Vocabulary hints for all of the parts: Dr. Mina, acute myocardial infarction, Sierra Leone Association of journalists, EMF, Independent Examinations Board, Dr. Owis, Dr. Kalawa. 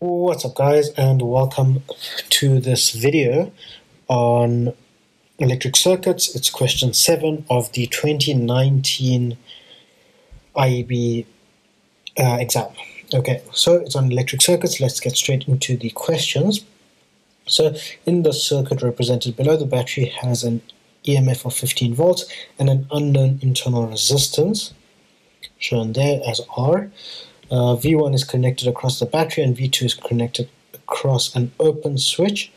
What's up guys, and welcome to this video on electric circuits. It's question 7 of the 2019 IEB exam. Okay, so it's on electric circuits. Let's get straight into the questions. So in the circuit represented below, the battery has an EMF of 15 volts and an unknown internal resistance shown there as R. V1 is connected across the battery and V2 is connected across an open switch.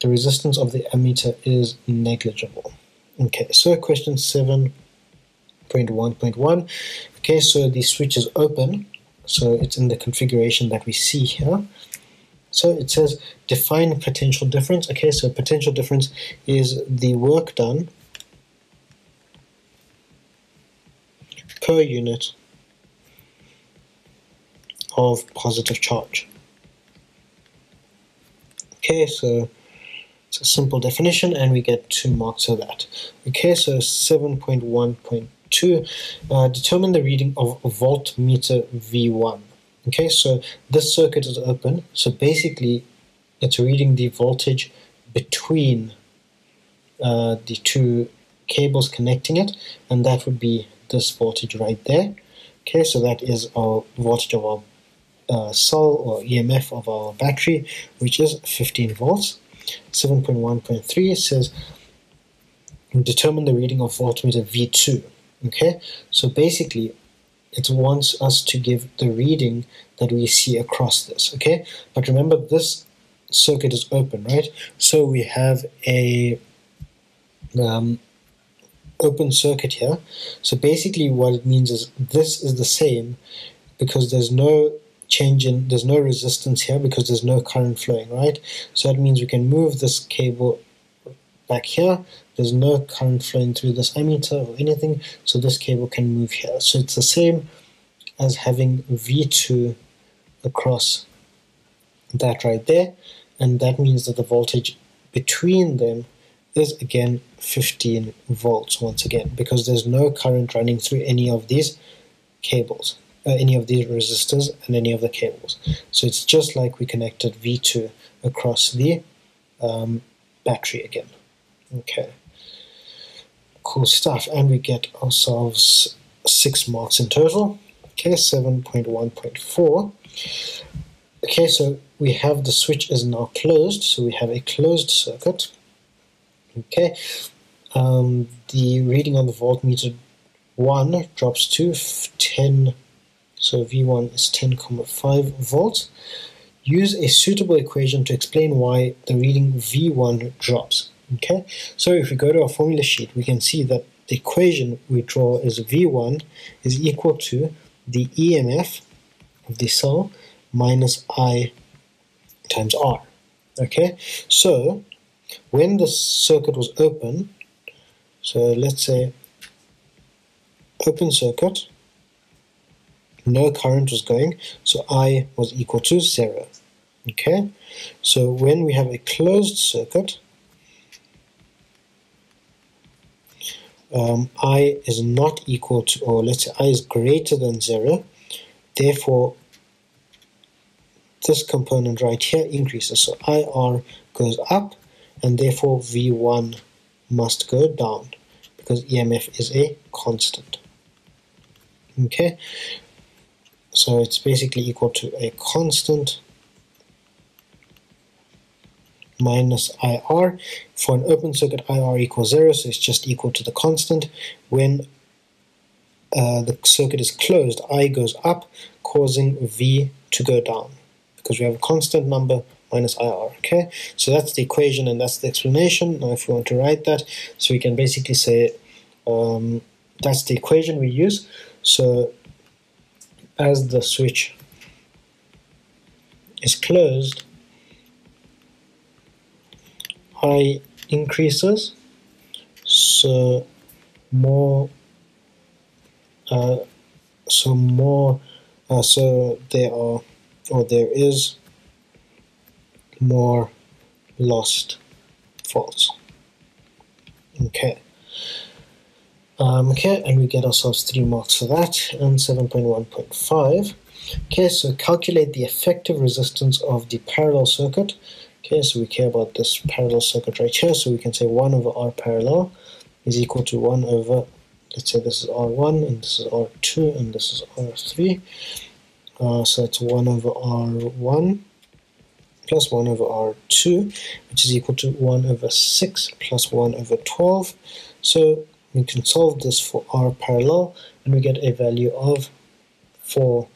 The resistance of the ammeter is negligible. Okay, so question 7.1.1. Okay, so the switch is open, so it's in the configuration that we see here. So it says define potential difference. Okay, so potential difference is the work done per unit of positive charge. Okay, so it's a simple definition and we get 2 marks for that. Okay, so 7.1.2, determine the reading of voltmeter V1. Okay, so this circuit is open, so basically it's reading the voltage between the two cables connecting it, and that would be this voltage right there. Okay, so that is our voltage of our cell, or EMF of our battery, which is 15 volts. 7.1.3 says determine the reading of voltmeter V2. Okay, so basically it wants us to give the reading that we see across this. Okay, but remember this circuit is open, right? So we have a open circuit here. So basically what it means is this is the same because there's no change in, there's no resistance here because there's no current flowing, right? So that means we can move this cable back here. There's no current flowing through this ammeter or anything, so this cable can move here. So it's the same as having V2 across that right there, and that means that the voltage between them is again 15 volts once again, because there's no current running through any of these cables. Any of these resistors and any of the cables. So it's just like we connected V2 across the battery again. Okay, cool stuff, and we get ourselves 6 marks in total. Okay, 7.1.4. okay, so we have the switch is now closed, so we have a closed circuit. Okay, the reading on the voltmeter 1 drops to 10. So V1 is 10.5 volts. Use a suitable equation to explain why the reading V1 drops. Okay, so if we go to our formula sheet, we can see that the equation we draw is V1 is equal to the EMF of the cell minus I times R. Okay, so when the circuit was open, so let's say open circuit, no current was going, so I was equal to 0. Okay, so when we have a closed circuit, I is not equal to, or let's say I is greater than 0, therefore this component right here increases, so IR goes up, and therefore V1 must go down because EMF is a constant. Okay, so it's basically equal to a constant minus IR. For an open circuit, IR equals 0, so it's just equal to the constant. When the circuit is closed, I goes up, causing V to go down, because we have a constant number minus IR. Okay, so that's the equation and that's the explanation. Now if we want to write that, so we can basically say that's the equation we use. So as the switch is closed, I increases, so there is more lost volts. Okay. Okay, and we get ourselves 3 marks for that. And 7.1.5 Okay, so calculate the effective resistance of the parallel circuit. Okay, so we care about this parallel circuit right here, so we can say 1 over R parallel is equal to 1 over, let's say this is R1, and this is R2, and this is R3. So it's 1 over R1 plus 1 over R2, which is equal to 1 over 6 plus 1 over 12. So we can solve this for R parallel, and we get a value of 4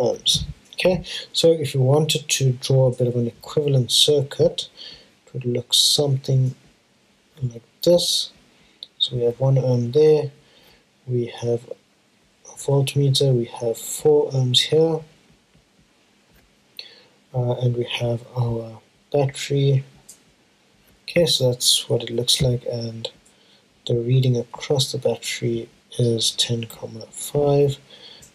ohms. Okay, so if you wanted to draw a bit of an equivalent circuit, it would look something like this. So we have 1 ohm there, we have a voltmeter, we have 4 ohms here, and we have our battery. Okay, so that's what it looks like, and the reading across the battery is 10.5,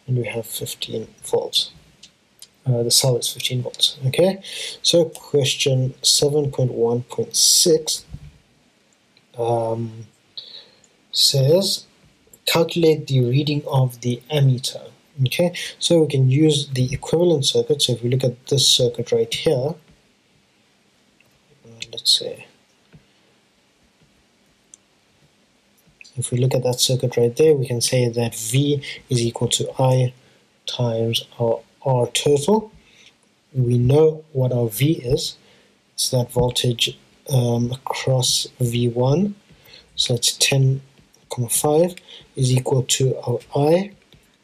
and we have 15 volts. The cell is 15 volts. Okay, so question 7.1.6 says calculate the reading of the ammeter. Okay, so we can use the equivalent circuit. So if we look at this circuit right here, let's say, if we look at that circuit right there, we can say that V is equal to I times our R total. We know what our V is. It's that voltage across V1, so it's 10.5 is equal to our I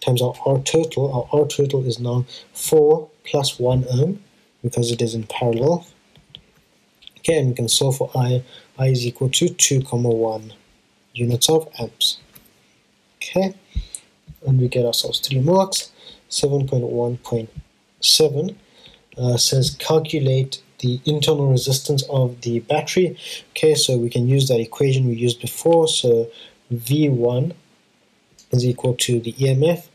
times our R total. Our R total is now 4 plus 1 ohm because it is in parallel. Okay, and we can solve for I. I is equal to 2.1 units of amps. Okay, and we get ourselves 3 marks. 7.1.7 says calculate the internal resistance of the battery. Okay, so we can use that equation we used before. So V1 is equal to the EMF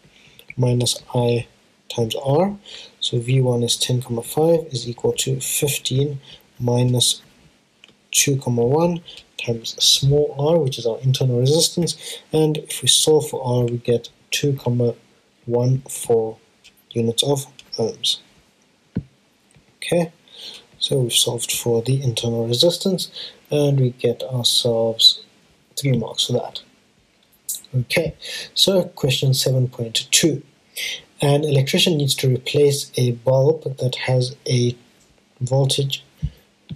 minus I times R. So V1 is 10.5 is equal to 15 minus 2.1 times small r, which is our internal resistance. And if we solve for R, we get 2.14 units of ohms. Okay, so we've solved for the internal resistance, and we get ourselves 3 marks for that. Okay, so question 7.2. An electrician needs to replace a bulb that has a voltage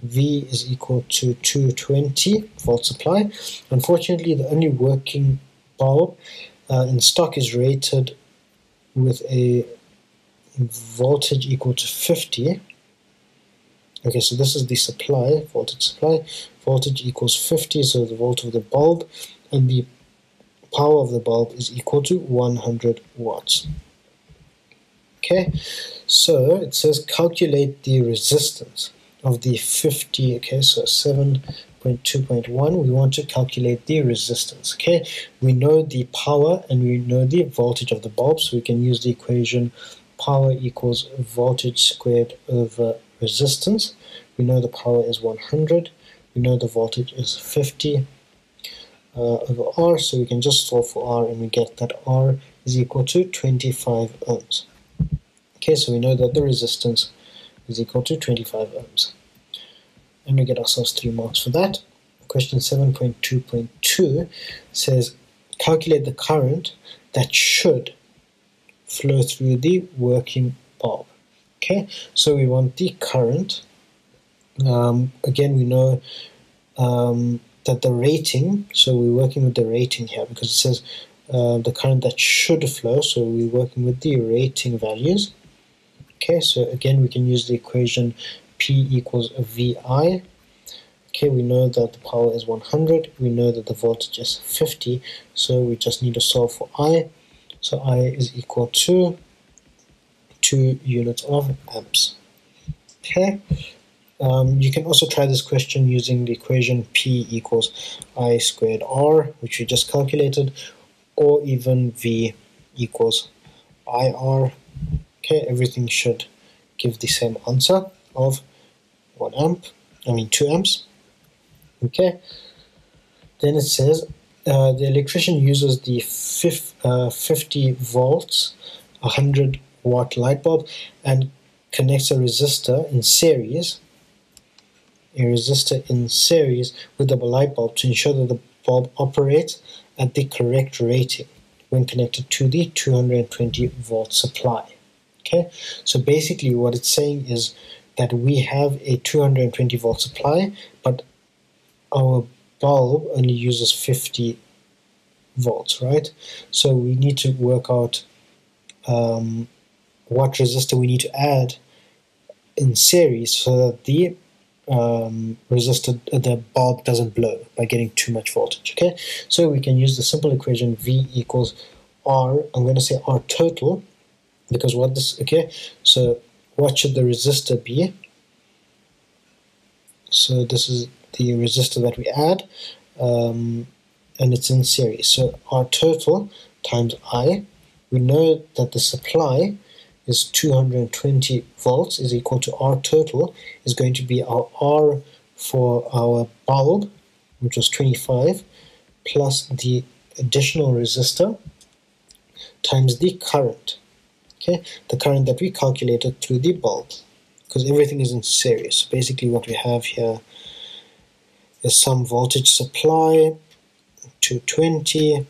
V is equal to 220 volt supply. Unfortunately, the only working bulb in stock is rated with a voltage equal to 50. Okay, so this is the supply, voltage supply. Voltage equals 50, so the volt of the bulb, and the power of the bulb is equal to 100 watts. Okay, so it says calculate the resistance of the 50. Okay, so 7.2.1, we want to calculate the resistance. Okay, we know the power and we know the voltage of the bulb, so we can use the equation power equals voltage squared over resistance. We know the power is 100, we know the voltage is 50 over R, so we can just solve for R, and we get that R is equal to 25 ohms. Okay, so we know that the resistance is equal to 25 ohms. And we get ourselves 3 marks for that. Question 7.2.2 says calculate the current that should flow through the working bulb. Okay, so we want the current. Again, we know that the rating, so we're working with the rating here because it says the current that should flow, so we're working with the rating values. Okay, so again, we can use the equation P equals VI. Okay, we know that the power is 100, we know that the voltage is 50, so we just need to solve for I. So I is equal to 2 units of amps. Okay, you can also try this question using the equation P equals I squared R, which we just calculated, or even V equals IR. Okay, everything should give the same answer of 2 amps. Okay, then it says the electrician uses the 50 volts 100 watt light bulb and connects a resistor in series with the light bulb to ensure that the bulb operates at the correct rating when connected to the 220 volt supply. Okay, so basically what it's saying is that we have a 220 volt supply, but our bulb only uses 50 volts, right? So we need to work out what resistor we need to add in series so that the the bulb doesn't blow by getting too much voltage. Okay, so we can use the simple equation V equals R. I'm going to say R total because what this, okay, so what should the resistor be? So this is the resistor that we add, and it's in series. So R total times I. We know that the supply is 220 volts is equal to R total is going to be our R for our bulb, which was 25, plus the additional resistor times the current. Okay, the current that we calculated through the bulb, because everything is in series. So basically what we have here is some voltage supply, 220,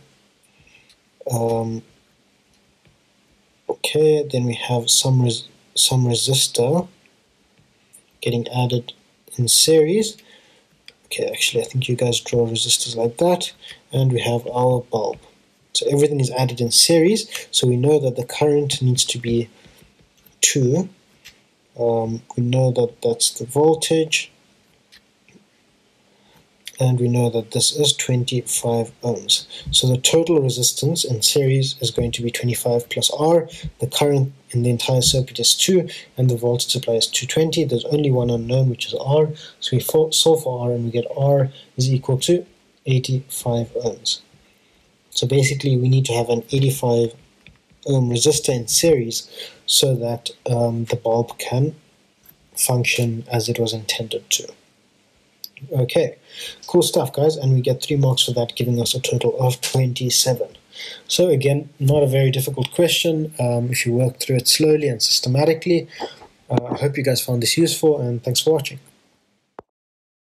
okay, then we have some resistor getting added in series. Okay, actually I think you guys draw resistors like that, and we have our bulb. So everything is added in series, so we know that the current needs to be 2. We know that that's the voltage, and we know that this is 25 ohms. So the total resistance in series is going to be 25 plus R. The current in the entire circuit is 2, and the voltage supply is 220. There's only one unknown, which is R. So we solve for R, and we get R is equal to 85 ohms. So basically we need to have an 85 ohm resistor in series so that the bulb can function as it was intended to. Okay, cool stuff guys, and we get 3 marks for that, giving us a total of 27. So again, not a very difficult question if you work through it slowly and systematically. I hope you guys found this useful, and thanks for watching.